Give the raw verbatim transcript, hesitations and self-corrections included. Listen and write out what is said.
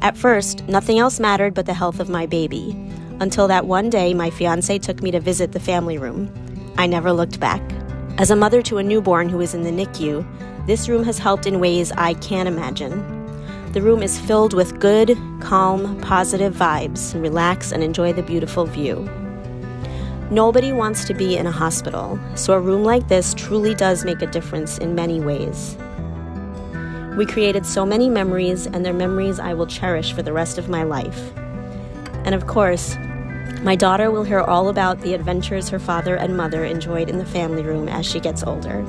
At first, nothing else mattered but the health of my baby, until that one day my fiancé took me to visit the family room. I never looked back. As a mother to a newborn who is in the N I C U, this room has helped in ways I can't imagine. The room is filled with good, calm, positive vibes. Relax and enjoy the beautiful view. Nobody wants to be in a hospital, so a room like this truly does make a difference in many ways. We created so many memories, and they're memories I will cherish for the rest of my life. And of course, my daughter will hear all about the adventures her father and mother enjoyed in the family room as she gets older.